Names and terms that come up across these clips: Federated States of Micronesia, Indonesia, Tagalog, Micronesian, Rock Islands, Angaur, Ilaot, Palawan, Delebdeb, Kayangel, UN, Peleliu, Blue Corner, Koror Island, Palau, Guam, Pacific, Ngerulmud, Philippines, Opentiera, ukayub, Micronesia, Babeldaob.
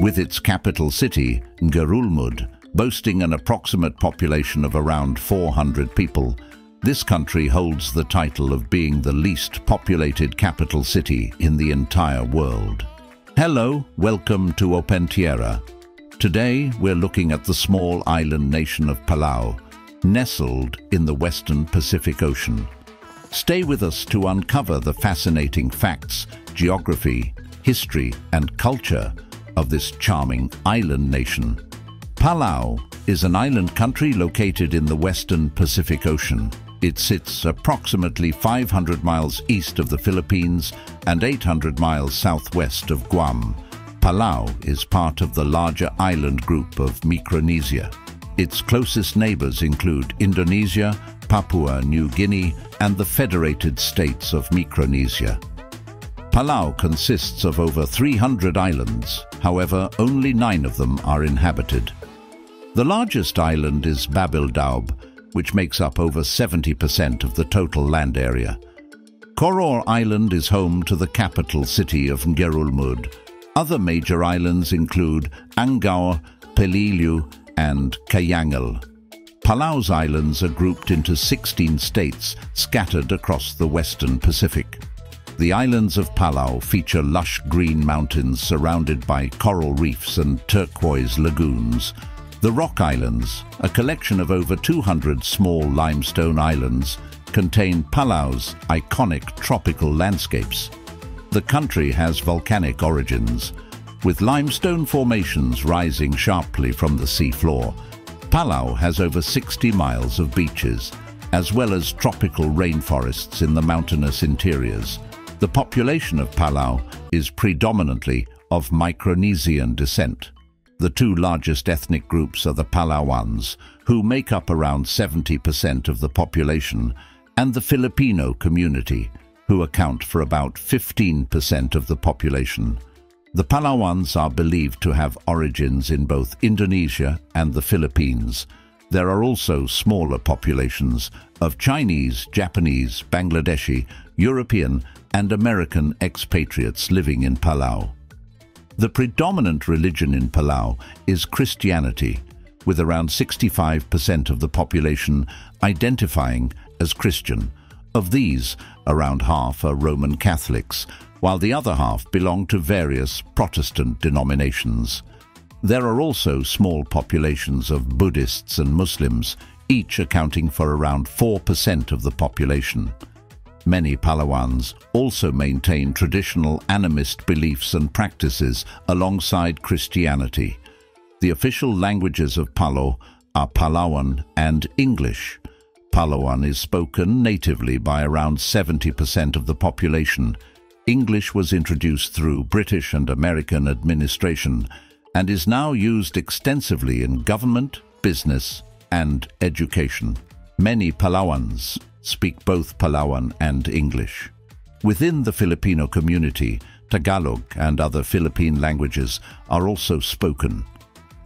With its capital city, Ngerulmud, boasting an approximate population of around 400 people, this country holds the title of being the least populated capital city in the entire world. Hello, welcome to Opentiera. Today we're looking at the small island nation of Palau, nestled in the western Pacific Ocean. Stay with us to uncover the fascinating facts, geography, history and culture of this charming island nation. Palau is an island country located in the western Pacific Ocean. It sits approximately 500 miles east of the Philippines and 800 miles southwest of Guam. Palau is part of the larger island group of Micronesia. Its closest neighbors include Indonesia, Papua New Guinea, and the Federated States of Micronesia. Palau consists of over 300 islands, however, only 9 of them are inhabited. The largest island is Babeldaob, which makes up over 70% of the total land area. Koror Island is home to the capital city of Ngerulmud. Other major islands include Angaur, Peleliu, and Kayangel. Palau's islands are grouped into 16 states scattered across the western Pacific. The islands of Palau feature lush green mountains surrounded by coral reefs and turquoise lagoons. The Rock Islands, a collection of over 200 small limestone islands, contain Palau's iconic tropical landscapes. The country has volcanic origins, with limestone formations rising sharply from the sea floor. Palau has over 60 miles of beaches, as well as tropical rainforests in the mountainous interiors. The population of Palau is predominantly of Micronesian descent. The two largest ethnic groups are the Palauans, who make up around 70% of the population, and the Filipino community, who account for about 15% of the population. The Palauans are believed to have origins in both Indonesia and the Philippines. There are also smaller populations of Chinese, Japanese, Bangladeshi, European and American expatriates living in Palau. The predominant religion in Palau is Christianity, with around 65% of the population identifying as Christian. Of these, around half are Roman Catholics, while the other half belong to various Protestant denominations. There are also small populations of Buddhists and Muslims, each accounting for around 4% of the population. Many Palauans also maintain traditional animist beliefs and practices alongside Christianity. The official languages of Palau are Palawan and English. Palawan is spoken natively by around 70% of the population. English was introduced through British and American administration and is now used extensively in government, business, and education. Many Palauans speak both Palawan and English. Within the Filipino community, Tagalog and other Philippine languages are also spoken.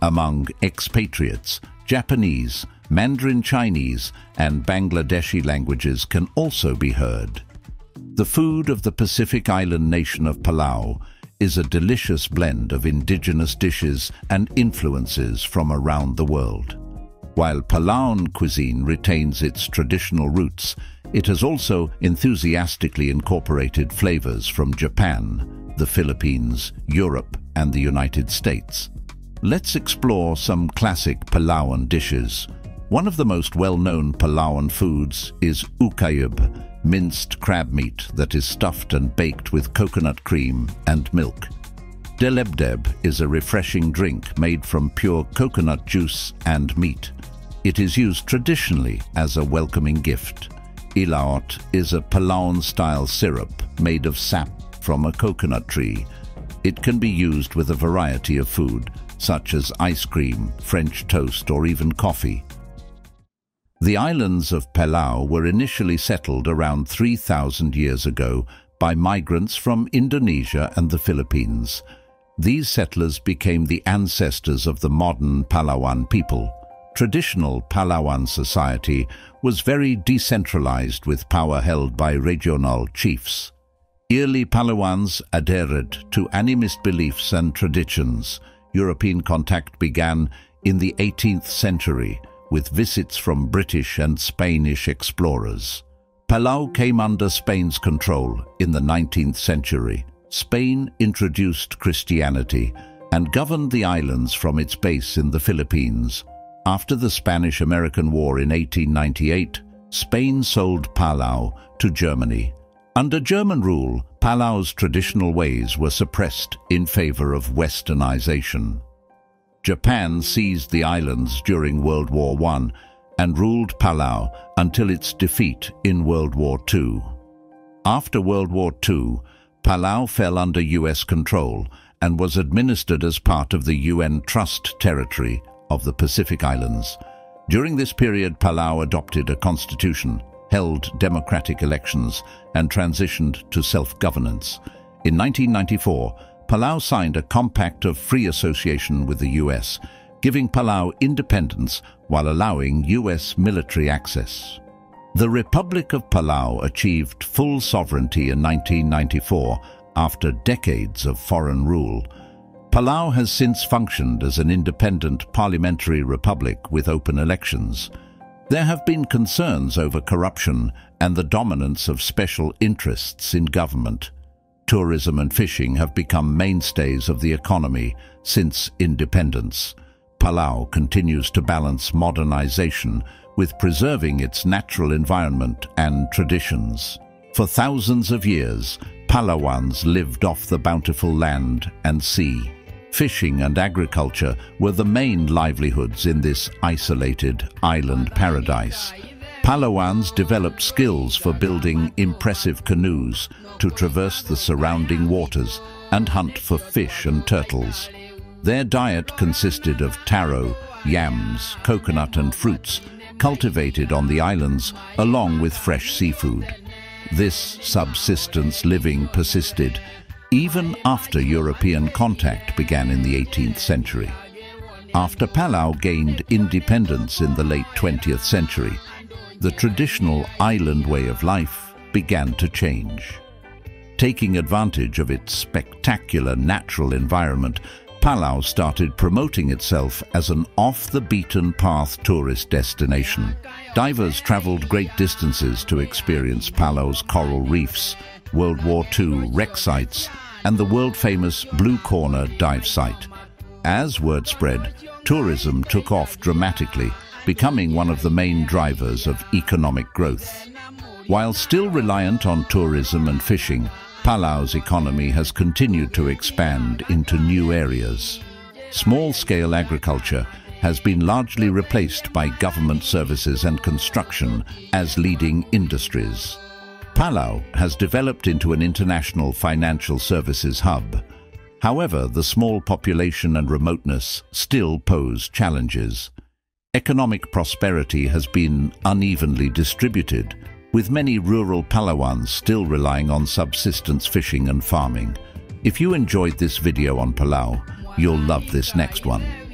Among expatriates, Japanese, Mandarin Chinese, and Bangladeshi languages can also be heard. The food of the Pacific Island nation of Palau is a delicious blend of indigenous dishes and influences from around the world. While Palawan cuisine retains its traditional roots, it has also enthusiastically incorporated flavors from Japan, the Philippines, Europe, and the United States. Let's explore some classic Palawan dishes. One of the most well-known Palawan foods is ukayub, minced crab meat that is stuffed and baked with coconut cream and milk. Delebdeb is a refreshing drink made from pure coconut juice and meat. It is used traditionally as a welcoming gift. Ilaot is a Palawan-style syrup made of sap from a coconut tree. It can be used with a variety of food, such as ice cream, French toast, or even coffee. The islands of Palau were initially settled around 3,000 years ago by migrants from Indonesia and the Philippines. These settlers became the ancestors of the modern Palawan people. Traditional Palawan society was very decentralized, with power held by regional chiefs. Early Palawans adhered to animist beliefs and traditions. European contact began in the 18th century with visits from British and Spanish explorers. Palau came under Spain's control in the 19th century. Spain introduced Christianity and governed the islands from its base in the Philippines. After the Spanish-American War in 1898, Spain sold Palau to Germany. Under German rule, Palau's traditional ways were suppressed in favor of westernization. Japan seized the islands during World War I and ruled Palau until its defeat in World War II. After World War II, Palau fell under U.S. control and was administered as part of the UN Trust Territory of the Pacific Islands. During this period, Palau adopted a constitution, held democratic elections, and transitioned to self-governance. In 1994, Palau signed a compact of free association with the U.S., giving Palau independence while allowing U.S. military access. The Republic of Palau achieved full sovereignty in 1994 after decades of foreign rule. Palau has since functioned as an independent parliamentary republic with open elections. There have been concerns over corruption and the dominance of special interests in government. Tourism and fishing have become mainstays of the economy since independence. Palau continues to balance modernization with preserving its natural environment and traditions. For thousands of years, Palawans lived off the bountiful land and sea. Fishing and agriculture were the main livelihoods in this isolated island paradise. Palawans developed skills for building impressive canoes to traverse the surrounding waters and hunt for fish and turtles. Their diet consisted of taro, yams, coconut and fruits cultivated on the islands along with fresh seafood. This subsistence living persisted even after European contact began in the 18th century. After Palau gained independence in the late 20th century, the traditional island way of life began to change. Taking advantage of its spectacular natural environment, Palau started promoting itself as an off-the-beaten-path tourist destination. Divers traveled great distances to experience Palau's coral reefs, World War II wreck sites, and the world-famous Blue Corner dive site. As word spread, tourism took off dramatically, becoming one of the main drivers of economic growth. While still reliant on tourism and fishing, Palau's economy has continued to expand into new areas. Small-scale agriculture has been largely replaced by government services and construction as leading industries. Palau has developed into an international financial services hub. However, the small population and remoteness still pose challenges. Economic prosperity has been unevenly distributed, with many rural Palawans still relying on subsistence fishing and farming. If you enjoyed this video on Palau, you'll love this next one.